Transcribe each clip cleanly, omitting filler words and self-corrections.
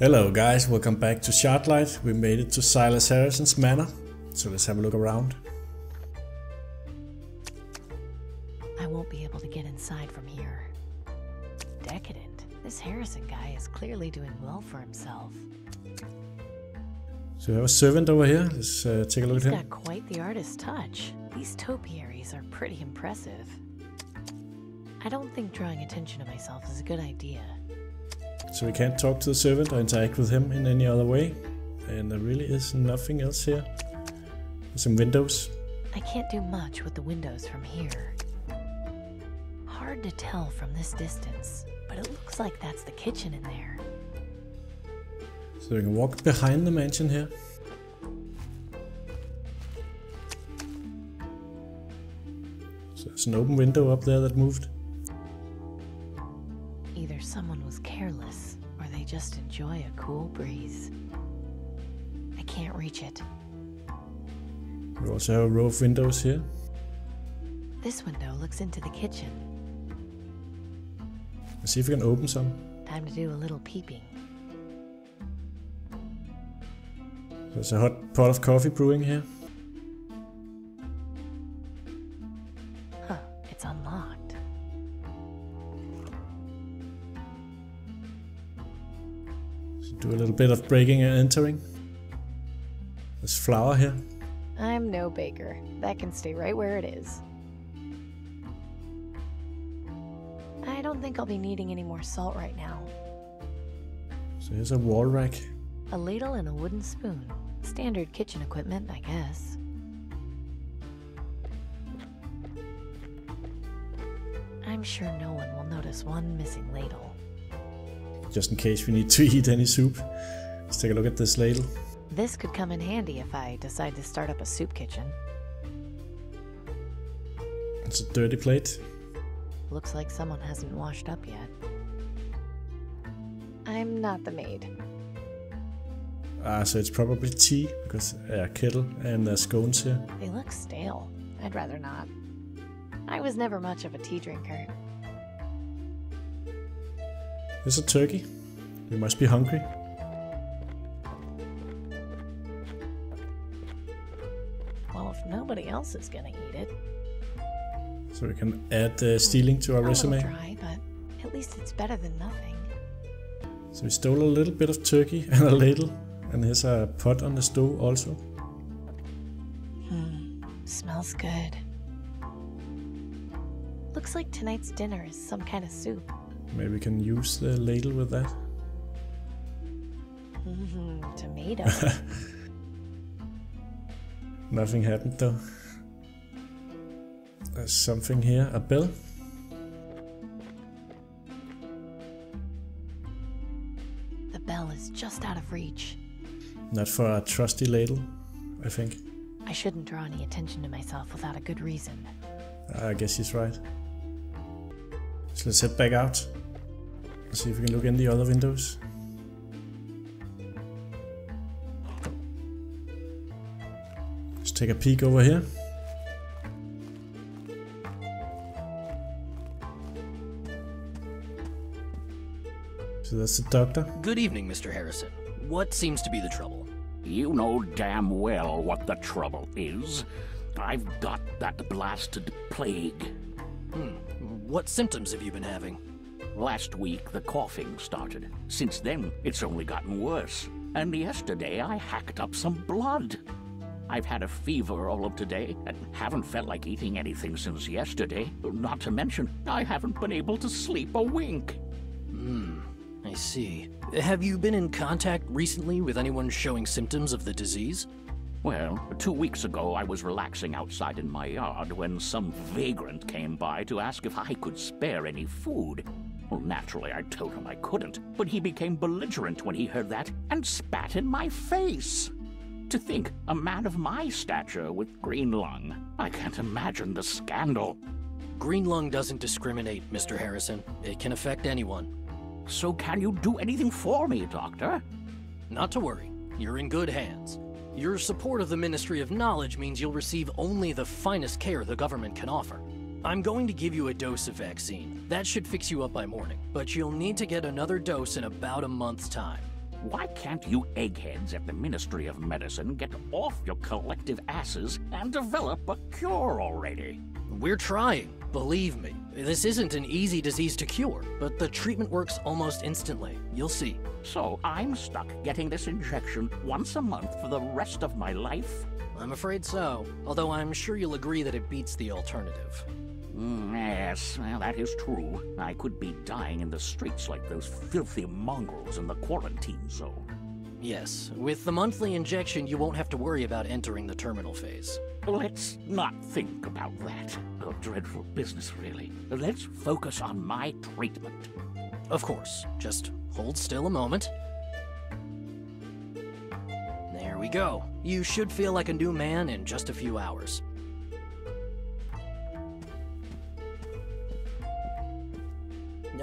Hello guys, welcome back to Shardlight. We made it to Silas Harrison's manor, so let's have a look around. I won't be able to get inside from here. Decadent. This Harrison guy is clearly doing well for himself. So we have a servant over here. Let's take a look at him. He's got quite the artist's touch. These topiaries are pretty impressive. I don't think drawing attention to myself is a good idea. So we can't talk to the servant or interact with him in any other way. And there really is nothing else here. Some windows. I can't do much with the windows from here. Hard to tell from this distance, but it looks like that's the kitchen in there. So we can walk behind the mansion here. So there's an open window up there that moved. Either someone was careless, or they just enjoy a cool breeze. I can't reach it. We also have a row of windows here. This window looks into the kitchen. Let's see if we can open some. Time to do a little peeping. There's a hot pot of coffee brewing here. Huh, it's unlocked. So do a little bit of breaking and entering. There's flour here. I'm no baker. That can stay right where it is. I don't think I'll be needing any more salt right now. So here's a wall rack. A ladle and a wooden spoon. Standard kitchen equipment, I guess. I'm sure no one will notice one missing ladle. Just in case we need to eat any soup. Let's take a look at this ladle. This could come in handy if I decide to start up a soup kitchen. It's a dirty plate. Looks like someone hasn't washed up yet. I'm not the maid. So it's probably tea, because kettle and scones here. They look stale. I'd rather not. I was never much of a tea drinker. There's a turkey. You must be hungry. Well, if nobody else is gonna eat it. So we can add stealing to our resume. A little dry, but at least it's better than nothing. So we stole a little bit of turkey and a ladle. And here's a pot on the stove also. Smells good. Looks like tonight's dinner is some kind of soup. Maybe we can use the ladle with that. Tomato. Nothing happened though. There's something here, a bell. The bell is just out of reach. Not for a trusty ladle, I think. I shouldn't draw any attention to myself without a good reason. I guess he's right. So let's head back out. Let's see if we can look in the other windows. Let's take a peek over here. So that's the doctor. Good evening, Mr. Harrison. What seems to be the trouble? You know damn well what the trouble is. I've got that blasted plague. What symptoms have you been having? Last week the coughing started. Since then it's only gotten worse. And yesterday I hacked up some blood. I've had a fever all of today and haven't felt like eating anything since yesterday. Not to mention I haven't been able to sleep a wink. I see. Have you been in contact recently with anyone showing symptoms of the disease? Well, 2 weeks ago I was relaxing outside in my yard when some vagrant came by to ask if I could spare any food. Well, naturally I told him I couldn't, but he became belligerent when he heard that and spat in my face. To think, a man of my stature with green lung. I can't imagine the scandal. Green lung doesn't discriminate, Mr. Harrison. It can affect anyone. So can you do anything for me, Doctor? Not to worry. You're in good hands. Your support of the Ministry of Knowledge means you'll receive only the finest care the government can offer. I'm going to give you a dose of vaccine. That should fix you up by morning, but you'll need to get another dose in about a month's time. Why can't you eggheads at the Ministry of Medicine get off your collective asses and develop a cure already? We're trying, believe me. This isn't an easy disease to cure, but the treatment works almost instantly. You'll see. So I'm stuck getting this injection once a month for the rest of my life? I'm afraid so, although I'm sure you'll agree that it beats the alternative. Yes, well, that is true. I could be dying in the streets like those filthy mongrels in the quarantine zone. Yes, with the monthly injection, you won't have to worry about entering the terminal phase. Let's not think about that. A dreadful business, really. Let's focus on my treatment. Of course. Just hold still a moment. There we go. You should feel like a new man in just a few hours.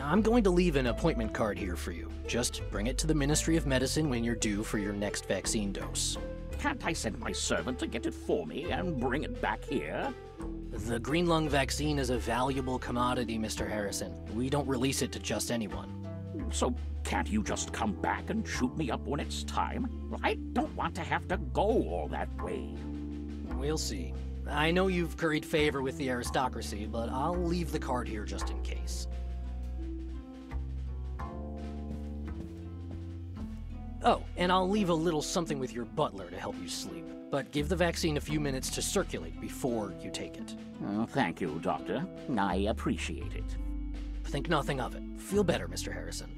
I'm going to leave an appointment card here for you. Just bring it to the Ministry of Medicine when you're due for your next vaccine dose. Can't I send my servant to get it for me and bring it back here? The green lung vaccine is a valuable commodity, Mr. Harrison. We don't release it to just anyone. So can't you just come back and shoot me up when it's time? I don't want to have to go all that way. We'll see. I know you've curried favor with the aristocracy, but I'll leave the card here just in case. Oh, and I'll leave a little something with your butler to help you sleep. But give the vaccine a few minutes to circulate before you take it. Oh, thank you, Doctor. I appreciate it. Think nothing of it. Feel better, Mr. Harrison.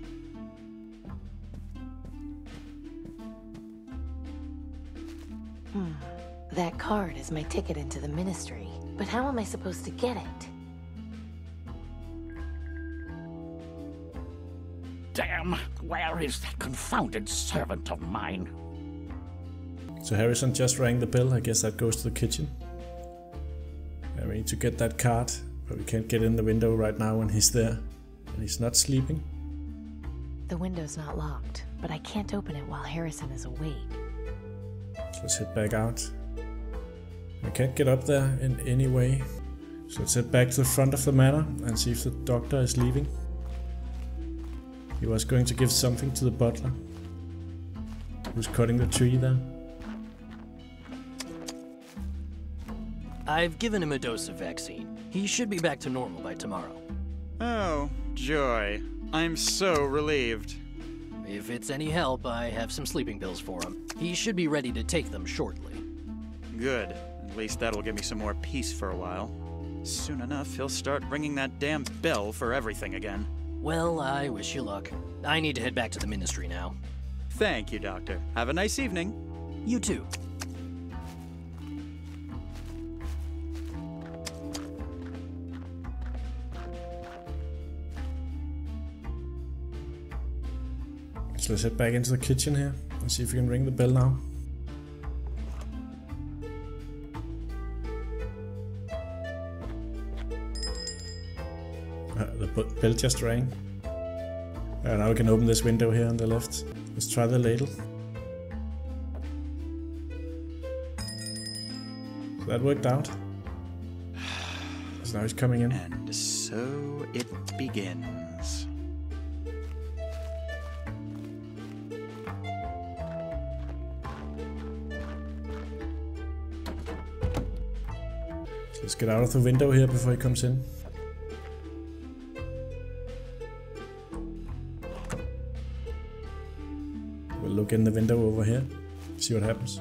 That card is my ticket into the ministry. But how am I supposed to get it? Damn, where is that confounded servant of mine? So Harrison just rang the bell. I guess that goes to the kitchen. We need to get that card, but we can't get in the window right now when he's there. And he's not sleeping. The window's not locked, but I can't open it while Harrison is awake. Let's head back out. I can't get up there in any way. So let's head back to the front of the manor and see if the doctor is leaving. He was going to give something to the butler, who's cutting the tree there. I've given him a dose of vaccine. He should be back to normal by tomorrow. Oh, joy. I'm so relieved. If it's any help, I have some sleeping pills for him. He should be ready to take them shortly. Good. At least that'll give me some more peace for a while. Soon enough, he'll start ringing that damn bell for everything again. Well, I wish you luck. I need to head back to the ministry now. Thank you, Doctor. Have a nice evening. You too. So let's head back into the kitchen here and see if we can ring the bell now. The bell just rang. Now we can open this window here on the left. Let's try the ladle. So that worked out. So now he's coming in. And so it begins. So let's get out of the window here before he comes in. Look in the window over here, see what happens.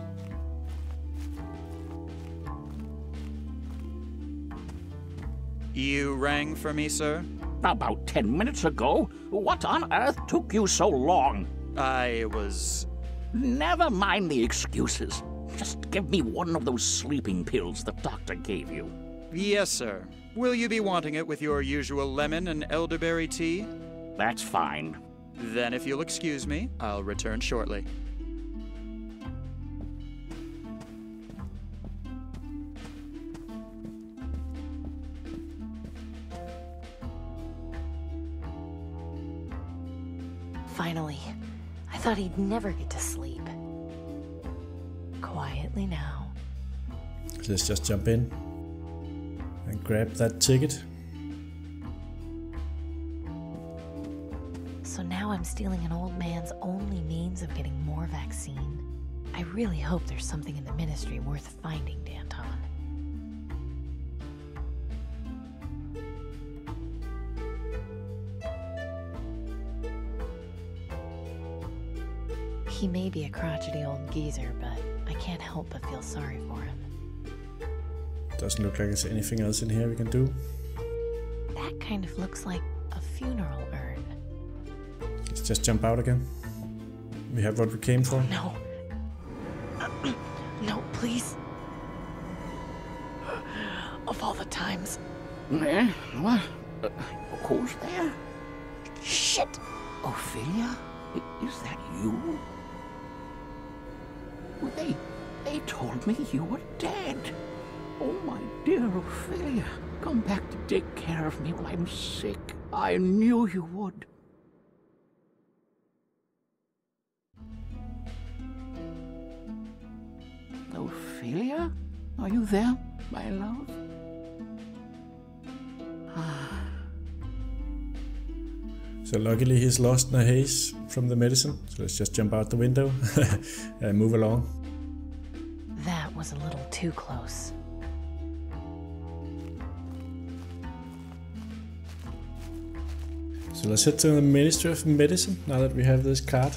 You rang for me, sir? About 10 minutes ago. What on earth took you so long? I was... Never mind the excuses. Just give me one of those sleeping pills the doctor gave you. Yes, sir. Will you be wanting it with your usual lemon and elderberry tea? That's fine. Then, if you'll excuse me, I'll return shortly. Finally, I thought he'd never get to sleep. Quietly now. Let's just jump in and grab that ticket. So now I'm stealing an old man's only means of getting more vaccine. I really hope there's something in the ministry worth finding, Danton. He may be a crotchety old geezer, but I can't help but feel sorry for him. Doesn't look like there's anything else in here we can do. That kind of looks like a funeral urn. Let's just jump out again. We have what we came for. No. No, please. Of all the times. What? Who's there? Shit! Ophelia? Is that you? They told me you were dead. Oh, my dear Ophelia, come back to take care of me when I'm sick. I knew you would. Ophelia? Are you there, my love? So luckily he's lost in a haze from the medicine, so let's just jump out the window and move along. That was a little too close. So let's head to the Ministry of Medicine, now that we have this card.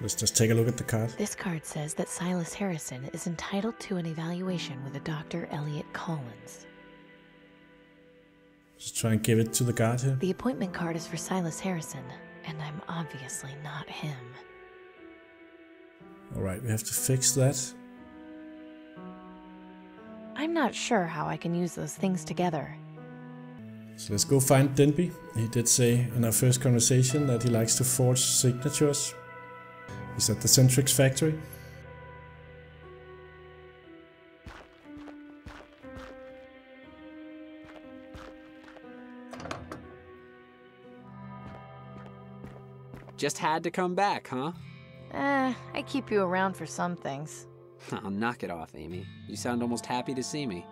Let's just take a look at the card. This card says that Silas Harrison is entitled to an evaluation with a Dr. Elliot Collins. Just try and give it to the guard here. The appointment card is for Silas Harrison, and I'm obviously not him. Alright, we have to fix that. I'm not sure how I can use those things together. So let's go find Denby. He did say in our first conversation that he likes to forge signatures. He's at the Centrix factory. Just had to come back, huh? I keep you around for some things. Oh, knock it off, Amy. You sound almost happy to see me.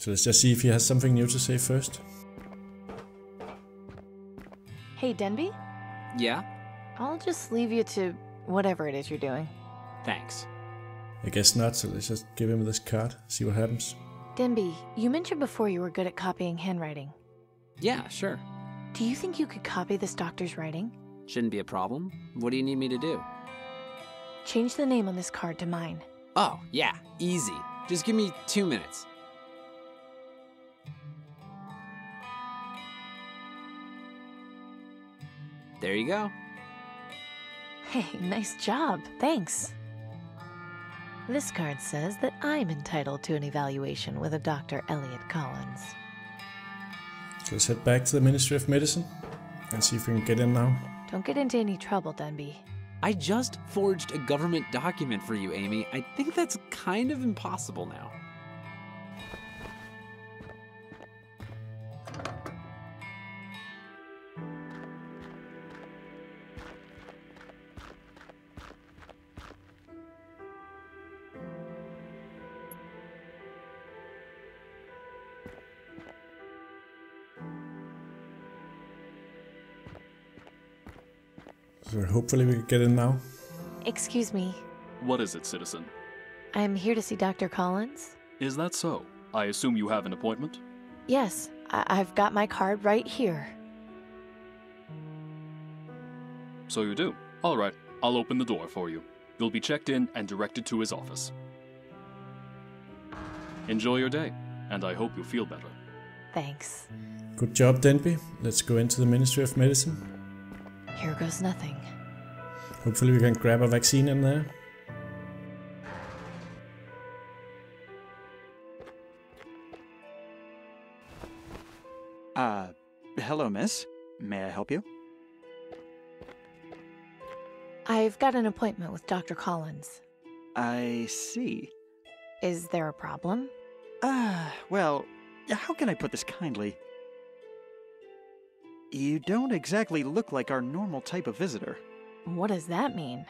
So let's just see if he has something new to say first. Hey, Denby? Yeah? I'll just leave you to whatever it is you're doing. Thanks. I guess not, so let's just give him this card, see what happens. Denby, you mentioned before you were good at copying handwriting. Yeah, sure. Do you think you could copy this doctor's writing? Shouldn't be a problem. What do you need me to do? Change the name on this card to mine. Oh, yeah, easy. Just give me 2 minutes. There you go. Hey, nice job. Thanks. This card says that I'm entitled to an evaluation with a Dr. Elliot Collins. So let's head back to the Ministry of Medicine and see if we can get in now. Don't get into any trouble, Denby. I just forged a government document for you, Amy. I think that's kind of impossible now. So hopefully we can get in now. Excuse me. What is it, citizen? I'm here to see Dr. Collins. Is that so? I assume you have an appointment? Yes, I've got my card right here. So you do? All right, I'll open the door for you. You'll be checked in and directed to his office. Enjoy your day, and I hope you feel better. Thanks. Good job, Denby. Let's go into the Ministry of Medicine. Here goes nothing. Hopefully we can grab a vaccine in there. Hello, miss. May I help you? I've got an appointment with Dr. Collins. I see. Is there a problem? Well, how can I put this kindly? You don't exactly look like our normal type of visitor. What does that mean?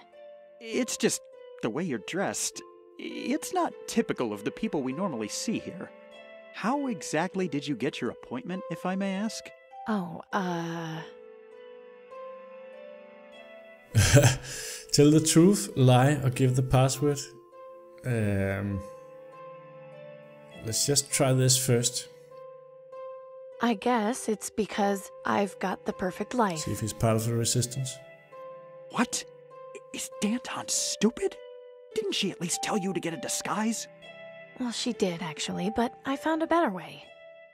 It's just the way you're dressed. It's not typical of the people we normally see here. How exactly did you get your appointment, if I may ask? Tell the truth, lie, or give the password. Let's just try this first. I guess it's because I've got the perfect life. See if he's part of the resistance. What? Is Danton stupid? Didn't she at least tell you to get a disguise? Well, she did, actually, but I found a better way.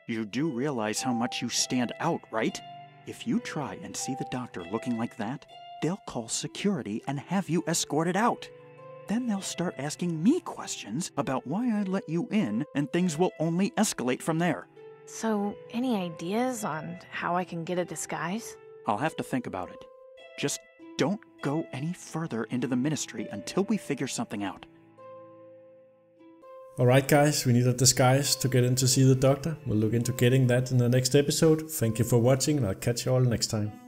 You do realize how much you stand out, right? If you try and see the doctor looking like that, they'll call security and have you escorted out. Then they'll start asking me questions about why I let you in, and things will only escalate from there. So, any ideas on how I can get a disguise? I'll have to think about it. Just don't go any further into the ministry until we figure something out. Alright guys, we need a disguise to get in to see the doctor. We'll look into getting that in the next episode. Thank you for watching, and I'll catch you all next time.